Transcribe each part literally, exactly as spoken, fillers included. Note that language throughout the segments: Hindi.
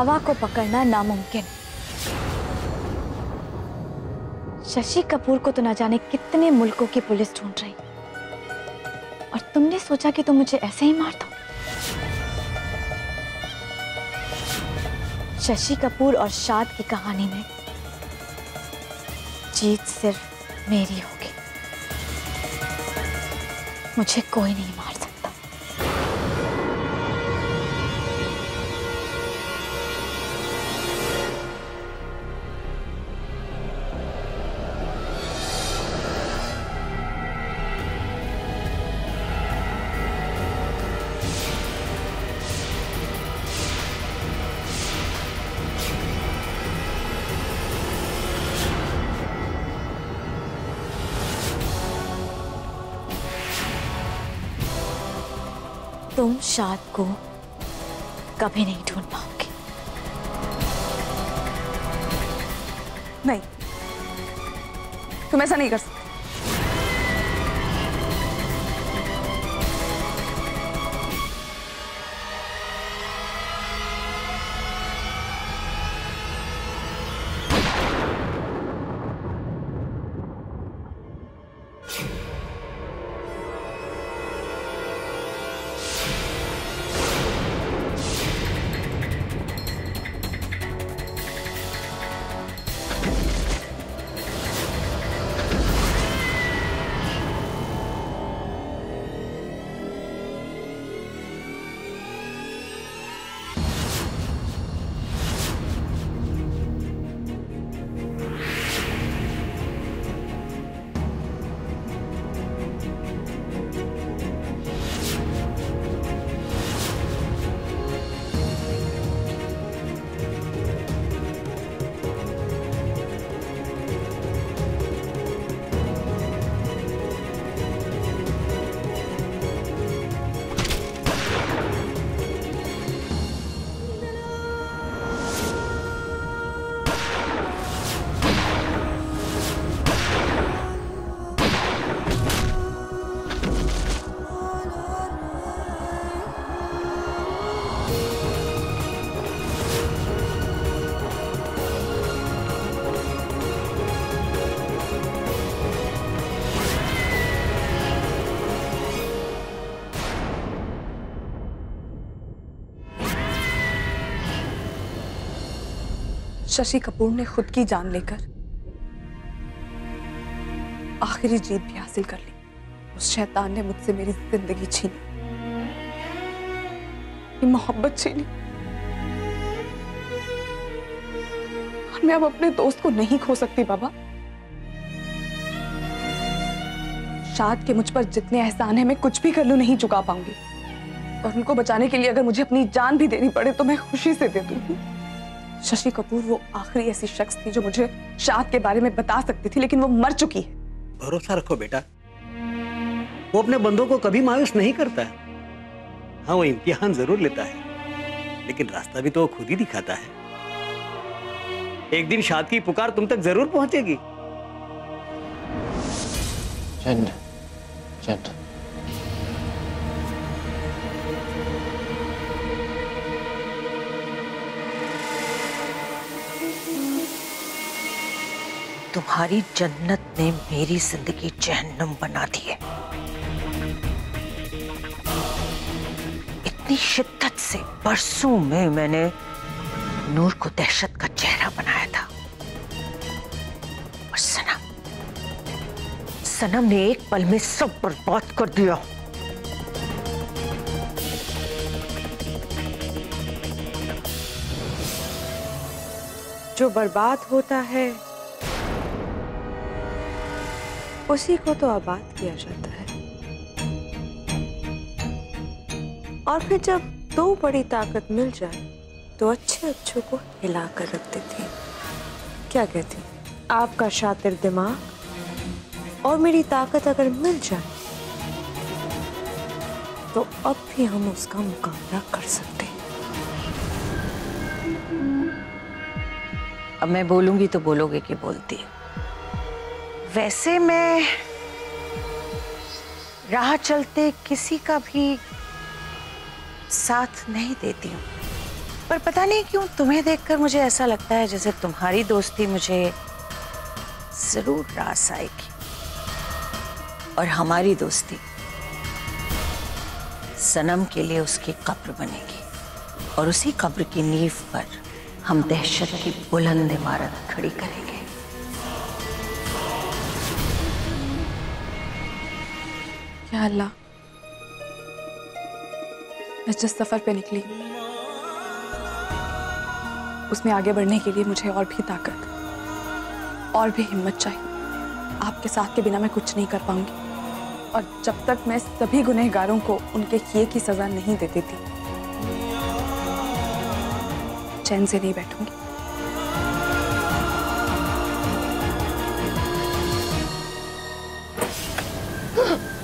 हवा को पकड़ना नामुमकिन। शशि कपूर को तो ना जाने कितने मुल्कों की पुलिस ढूंढ रही, और तुमने सोचा कि तुम मुझे ऐसे ही मार दो। शशि कपूर और शाद की कहानी में जीत सिर्फ मेरी होगी, मुझे कोई नहीं मार सकता। तुम शाद को कभी नहीं ढूंढ पाओगे। नहीं, तुम ऐसा नहीं कर सकते। शशि कपूर ने खुद की जान लेकर आखिरी जीत भी हासिल कर ली। उस शैतान ने मुझसे मेरी जिंदगी छीनी, मोहब्बत छीनी, और मैं अब अपने दोस्त को नहीं खो सकती। बाबा, शाद के मुझ पर जितने एहसान है मैं कुछ भी कर लूं नहीं चुका पाऊंगी, और उनको बचाने के लिए अगर मुझे अपनी जान भी देनी पड़े तो मैं खुशी से दे दूंगी। शशि कपूर वो आखिरी ऐसी शख्स थी जो मुझे शाद के बारे में बता सकती थी, लेकिन वो मर चुकी है। भरोसा रखो बेटा, वो अपने बंदों को कभी मायूस नहीं करता है। हाँ, वो इम्तिहान जरूर लेता है, लेकिन रास्ता भी तो वो खुद ही दिखाता है। एक दिन शाद की पुकार तुम तक जरूर पहुंचेगी। चंद, चंद। तुम्हारी जन्नत ने मेरी जिंदगी जहन्नम बना दी है। इतनी शिद्दत से बरसों में मैंने नूर को दहशत का चेहरा बनाया था, और सनम सनम ने एक पल में सब बर्बाद कर दिया। जो बर्बाद होता है उसी को तो आबाद किया जाता है, और फिर जब दो बड़ी ताकत मिल जाए तो अच्छे अच्छों को हिला कर रख देती है। क्या कहती है? आपका शातिर दिमाग और मेरी ताकत अगर मिल जाए तो अब भी हम उसका मुकाबला कर सकते हैं। अब मैं बोलूंगी तो बोलोगे कि बोलती है। वैसे मैं राह चलते किसी का भी साथ नहीं देती हूँ, पर पता नहीं क्यों तुम्हें देखकर मुझे ऐसा लगता है जैसे तुम्हारी दोस्ती मुझे जरूर रास आएगी और हमारी दोस्ती सनम के लिए उसकी कब्र बनेगी और उसी कब्र की नींव पर हम दहशत की बुलंद इमारत खड़ी करेंगे। या अल्लाह, मैं जिस सफर पे निकली उसमें आगे बढ़ने के लिए मुझे और भी ताकत और भी हिम्मत चाहिए। आपके साथ के बिना मैं कुछ नहीं कर पाऊंगी और जब तक मैं सभी गुनहगारों को उनके किए की सजा नहीं दे देती चैन से नहीं बैठूंगी।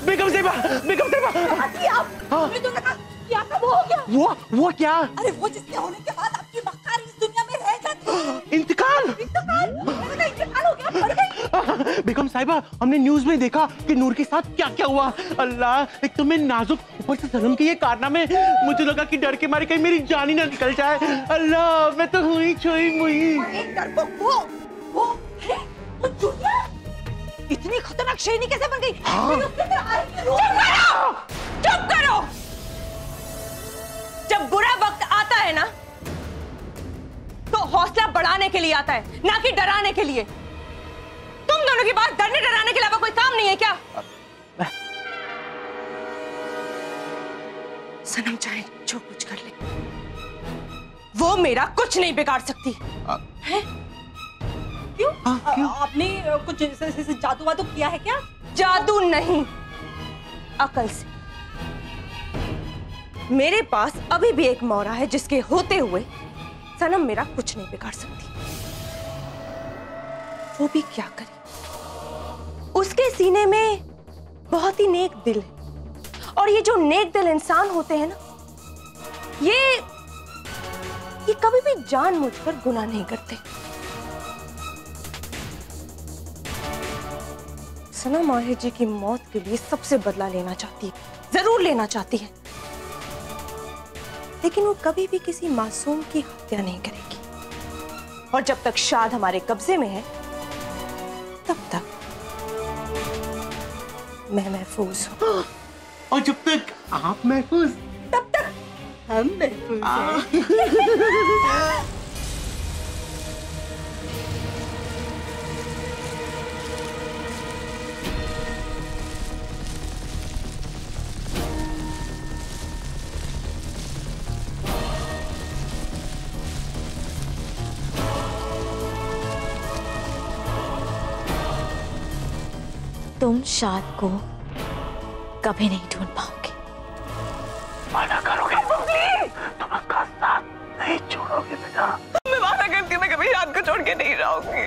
बेगम साहिबा, बेगम साहिबा, आपने तो कहा क्या था, वो हो गया? वो वो क्या? अरे वो जिसके होने के बाद आपकी बक्कारी इस दुनिया में रह जाती। इंतकाल, इंतकाल, इंतकाल हो गया, मर गई। बेगम साहिबा, हमने न्यूज में देखा कि नूर के साथ क्या क्या हुआ। अल्लाह, एक तो मैं नाजुक, ऊपर से सनम के ये कारनामे, मुझे लगा कि डर के मारे कहीं मेरी जान ही ना निकल जाए। अल्लाह, मैं तो हुई छोई मुई। वो वो इतनी खतरनाक शेरनी कैसे बन गई? हाँ। चुप करो। जब बुरा वक्त आता है ना तो हौसला बढ़ाने के लिए आता है, ना कि डराने के लिए। तुम दोनों की बात डरने डराने के अलावा कोई काम नहीं है क्या? सनम चाहे जो कुछ कर ले, वो मेरा कुछ नहीं बिगाड़ सकती। आ, है? क्यों? आ, क्यों? आ, आपने कुछ जादू वादू किया है क्या? जादू नहीं, अकल से। मेरे पास अभी भी एक मौरा है जिसके होते हुए सनम मेरा कुछ नहीं बिगाड़ सकती। वो भी क्या करे, उसके सीने में बहुत ही नेक दिल है और ये जो नेक दिल इंसान होते हैं ना, ये ये कभी भी जानबूझ कर गुनाह नहीं करते। सनम माहे जी की मौत के लिए सबसे बदला लेना चाहती है, जरूर लेना चाहती है, लेकिन वो कभी भी किसी मासूम की हत्या नहीं करेगी। और जब तक शाद हमारे कब्जे में है तब तक मैं महफूज हूँ। और जब तक आप महफूज, तब तक हम महफूज हैं। तुम शाद को कभी नहीं ढूंढ पाओगे। वादा करोगे? तुम उसका साथ नहीं छोड़ोगे बेटा। मैं वादा करती हूँ, मैं कभी शाद को छोड़ के नहीं रहूंगी।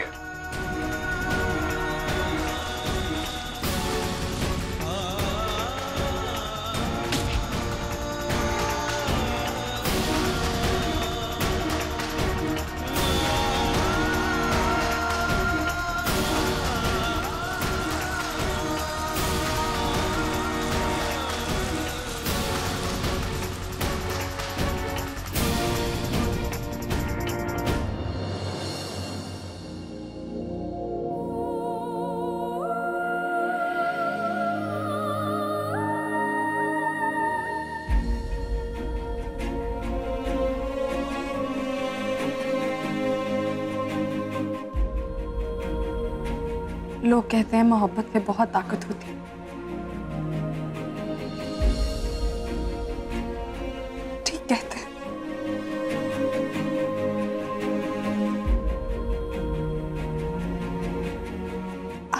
लोग कहते हैं मोहब्बत में बहुत ताकत होती है, ठीक कहते हैं।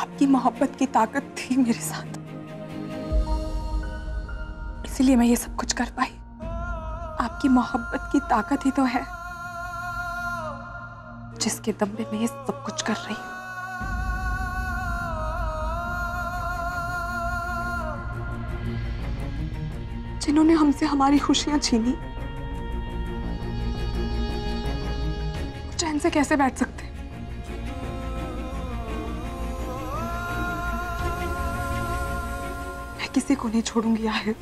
आपकी मोहब्बत की ताकत थी मेरे साथ, इसलिए मैं ये सब कुछ कर पाई। आपकी मोहब्बत की ताकत ही तो है जिसके दम पे मैं ये सब कुछ कर रही हूँ। जिन्होंने हमसे हमारी खुशियां छीनी, चैन से कैसे बैठ सकते? मैं किसी को नहीं छोड़ूंगी आहिर।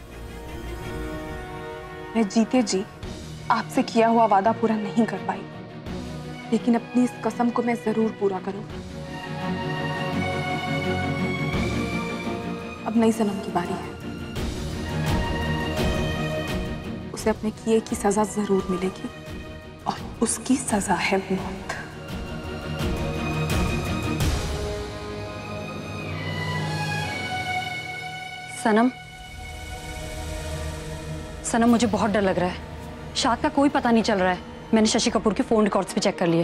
मैं जीते जी आपसे किया हुआ वादा पूरा नहीं कर पाई, लेकिन अपनी इस कसम को मैं जरूर पूरा करूंगी। अब नई सनम की बारी है, उसे अपने किए की सजा जरूर मिलेगी और उसकी सजा है मौत। सनम, सनम मुझे बहुत डर लग रहा है। शाद का कोई पता नहीं चल रहा है। मैंने शशि कपूर के फोन रिकॉर्ड्स भी चेक कर लिए,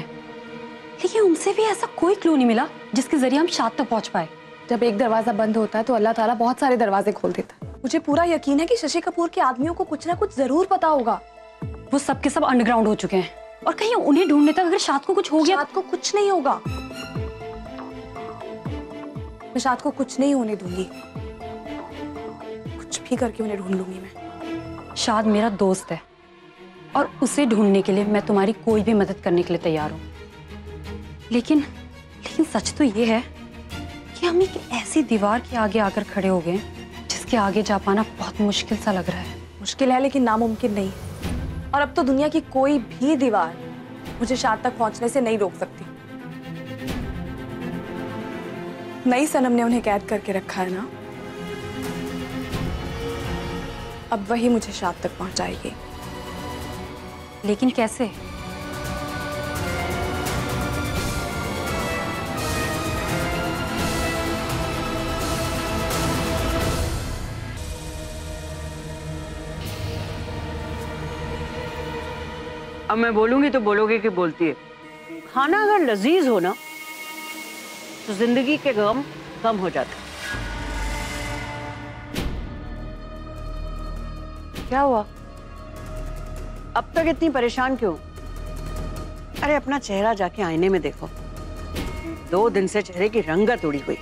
लेकिन उनसे भी ऐसा कोई क्लू नहीं मिला जिसके जरिए हम शाद तक पहुंच पाए। जब एक दरवाजा बंद होता है तो अल्लाह ताला बहुत सारे दरवाजे खोल देता है। मुझे पूरा यकीन है कि शशि कपूर के आदमियों को कुछ ना कुछ जरूर पता होगा। वो सब के सब अंडरग्राउंड हो चुके हैं और कहीं उन्हें ढूंढने तक अगर शाद को कुछ हो गया, शाद को कुछ नहीं होगा। मैं शाद को कुछ नहीं होने दूंगी, कुछ भी करके उन्हें ढूंढ लूंगी मैं। शाद मेरा दोस्त है और उसे ढूंढने के लिए मैं तुम्हारी कोई भी मदद करने के लिए तैयार हूँ, लेकिन लेकिन सच तो ये है कि हम एक ऐसी दीवार के आगे आकर खड़े हो गए जिसके आगे जा पाना बहुत मुश्किल सा लग रहा है। मुश्किल है लेकिन नामुमकिन नहीं। और अब तो दुनिया की कोई भी दीवार मुझे शाद तक पहुंचने से नहीं रोक सकती। नई सनम ने उन्हें कैद करके रखा है ना, अब वही मुझे शाद तक पहुंचाएगी। लेकिन कैसे? अब मैं बोलूंगी तो बोलोगे कि बोलती है। खाना अगर लजीज हो ना तो जिंदगी के गम कम हो जाते। क्या हुआ? अब तक इतनी परेशान क्यों? अरे अपना चेहरा जाके आईने में देखो, दो दिन से चेहरे की रंगत उड़ी हुई।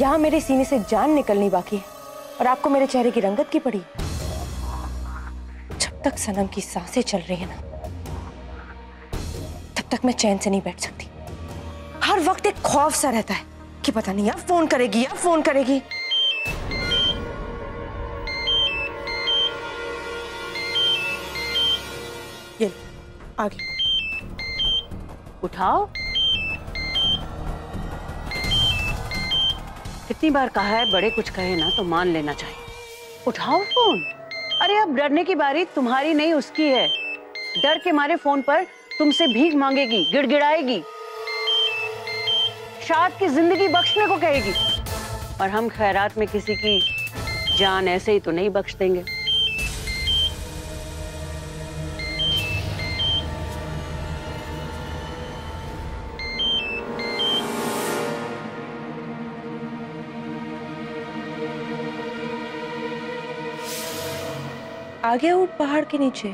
यहाँ मेरे सीने से जान निकलनी बाकी है और आपको मेरे चेहरे की रंगत की पड़ी। जब तक सनम की सांसें चल रही है ना, तब तक मैं चैन से नहीं बैठ सकती। हर वक्त एक खौफ सा रहता है कि पता नहीं अब फोन करेगी, अब फोन करेगी। ये आगे उठाओ। कितनी बार कहा है, बड़े कुछ कहे ना तो मान लेना चाहिए। उठाओ फोन। अरे अब डरने की बारी तुम्हारी नहीं उसकी है। डर के मारे फोन पर तुमसे भीख मांगेगी, गिड़गिड़ाएगी, शाद की जिंदगी बख्शने को कहेगी, और हम खैरात में किसी की जान ऐसे ही तो नहीं बख्श देंगे। आ गया वो पहाड़ के नीचे।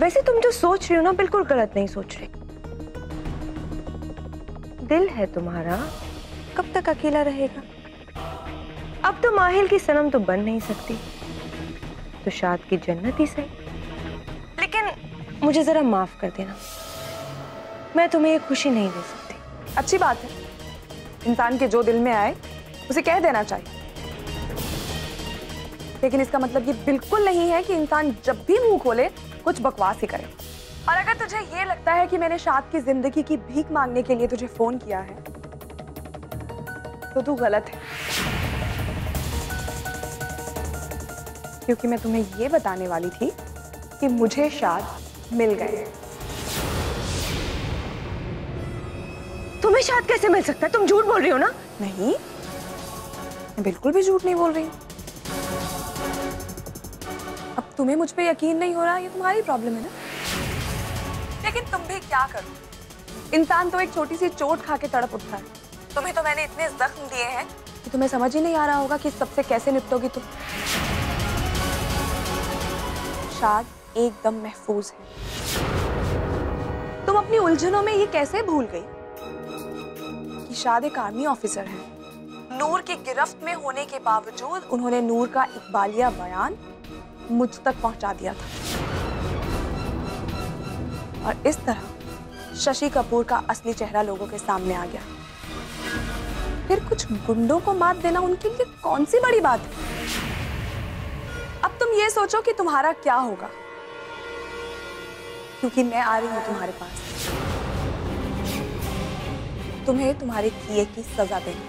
वैसे तुम जो सोच रही हो ना, बिल्कुल गलत नहीं सोच रही। दिल है तुम्हारा, कब तक अकेला रहेगा? अब तो माहिल की सनम तो बन नहीं सकती, तो शाद की जन्नत ही सही। लेकिन मुझे जरा माफ कर देना, मैं तुम्हें ये खुशी नहीं दे सकती। अच्छी बात है, इंसान के जो दिल में आए उसे कह देना चाहिए, लेकिन इसका मतलब ये बिल्कुल नहीं है कि इंसान जब भी मुंह खोले कुछ बकवास ही करे। और अगर तुझे ये लगता है कि मैंने शाद की जिंदगी की भीख मांगने के लिए तुझे फोन किया है तो तू गलत है, क्योंकि मैं तुम्हें ये बताने वाली थी कि मुझे शाद मिल गए। तुम्हें शाद कैसे मिल सकता है? तुम झूठ बोल रही हो ना। नहीं, मैं बिल्कुल भी झूठ नहीं बोल रही। अब तुम्हें मुझ पे यकीन नहीं हो रहा, ये तुम्हारी प्रॉब्लम है ना, लेकिन तुम भी क्या करो, इंसान तो एक छोटी सी चोट खा के तड़प उठता है। तुम्हें तो मैंने इतने जख्म दिए हैं कि तुम्हें समझ ही नहीं आ रहा होगा कि सबसे कैसे निपटोगी तुम। शाद एकदम महफूज है। तुम अपनी उलझनों में ये कैसे भूल गई? शाद एक आर्मी ऑफिसर है। नूर की गिरफ्त में होने के बावजूद उन्होंने नूर का इकबालिया बयान मुझ तक पहुंचा दिया था, और इस तरह शशि कपूर का असली चेहरा लोगों के सामने आ गया। फिर कुछ गुंडों को मात देना उनके लिए कौन सी बड़ी बात है? अब तुम ये सोचो कि तुम्हारा क्या होगा, क्योंकि मैं आ रही हूं तुम्हारे पास तुम्हें तुम्हारे किए की सजा देने।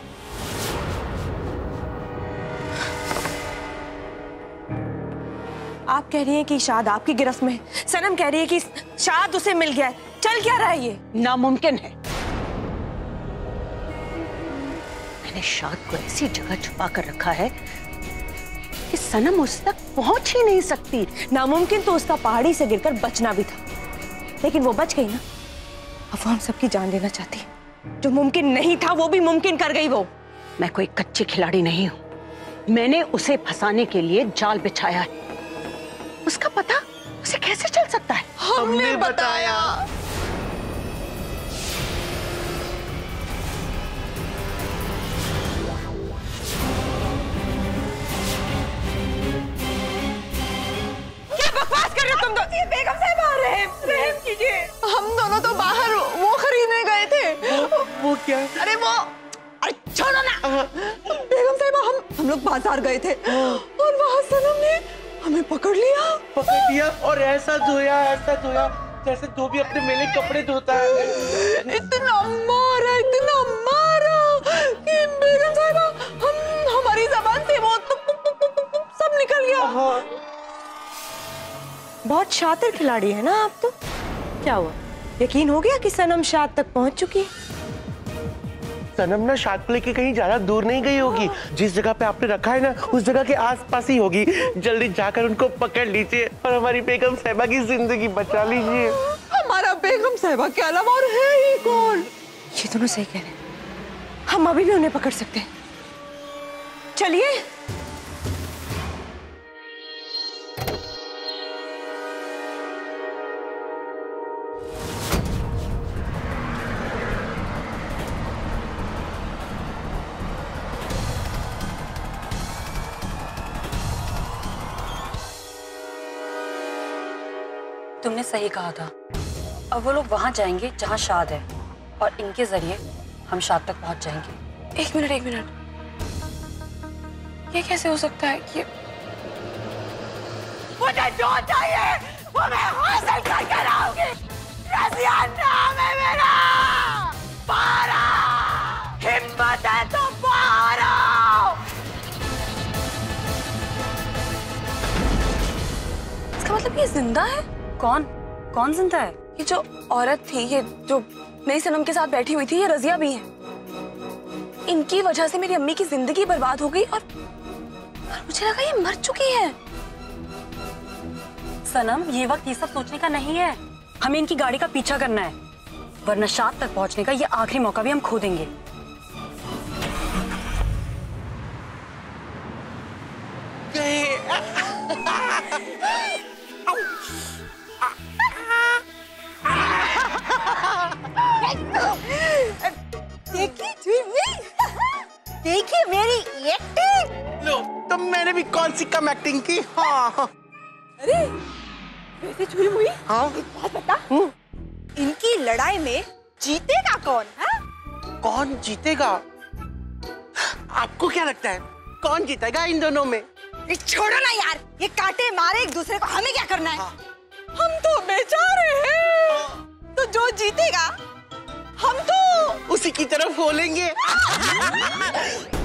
आप कह रही हैं कि शाद आपकी गिरफ्त में है, सनम कह रही है कि शाद उसे मिल गया है। चल क्या रहा है ये? नामुमकिन है। मैंने शाद को ऐसी जगह छुपा कर रखा है कि सनम उस तक पहुंच ही नहीं सकती। नामुमकिन तो उसका पहाड़ी से गिरकर बचना भी था, लेकिन वो बच गई ना। अब वो हम सबकी जान लेना चाहती है। जो मुमकिन नहीं था वो भी मुमकिन कर गई वो। मैं कोई कच्ची खिलाड़ी नहीं हूँ। मैंने उसे फंसाने के लिए जाल बिछाया है। उसका पता उसे कैसे चल सकता है? हमने बताया। क्या बकवास कर रहे हो तुम दो? ये बेगम साहब आ रहे हैं, रहम कीजिए। हम दोनों तो बाहर वो खरीदने गए थे। वो, वो क्या? अरे वो अरे छोड़ो ना। बेगम साहब हम हम लोग बाजार गए थे और वहाँ सनम ने हमें पकड़ लिया पकड़ लिया और ऐसा धोया ऐसा धोया जैसे धो भी अपने मेले कपड़े धोता है। इतना मारा इतना मारा कि बेगम साहिबा हम हमारी जबान से वो तुप तुप तुप तुप तुप सब निकल गया। बहुत शातिर खिलाड़ी है ना आप तो। क्या हुआ, यकीन हो गया कि सनम शाद तक पहुंच चुकी है? सनम ना शाद को लेके कहीं ज्यादा दूर नहीं गई होगी। जिस जगह पे आपने रखा है ना उस जगह के आसपास ही होगी। जल्दी जाकर उनको पकड़ लीजिए और हमारी बेगम साहिबा की जिंदगी बचा लीजिए। हमारा बेगम साहिबा के अलावा और है ही कौन? ये दोनों सही कह रहे हैं, हम अभी भी उन्हें पकड़ सकते हैं। चलिए तुमने सही कहा था। अब वो लोग वहाँ जाएंगे जहाँ शाद है और इनके जरिए हम शाद तक पहुँच जाएंगे। एक मिनट एक मिनट, ये कैसे हो सकता है? ये मुझे जो चाहिए वो मैं हासिल करके आऊंगी। रजिया नाम है मेरा। पारा हिम्मत है तो पारा। इसका मतलब ये जिंदा है? कौन कौन जिंदा है? ये जो औरत थी, ये जो मेरी सनम के साथ बैठी हुई थी, ये रजिया भी है। इनकी वजह से मेरी अम्मी की जिंदगी बर्बाद हो गई और, और मुझे लगा ये मर चुकी है। सनम, ये वक्त ये सब सोचने का नहीं है। हमें इनकी गाड़ी का पीछा करना है, वरना शाद तक पहुंचने का ये आखिरी मौका भी हम खो देंगे। देखिए मेरी एक्टिंग। लो, तो मैंने भी कौन सी कम एक्टिंग की। हाँ। अरे वैसे चुरी हुई। हाँ। एक बात बता, इनकी लड़ाई में जीतेगा कौन? हाँ? कौन जीतेगा? आपको क्या लगता है कौन जीतेगा इन दोनों में? छोड़ो ना यार, ये काटे मारे एक दूसरे को, हमें क्या करना है? हाँ। हम तो बेचारे हैं। हाँ। तो जो जीतेगा हम तो उसी की तरफ बोलेंगे।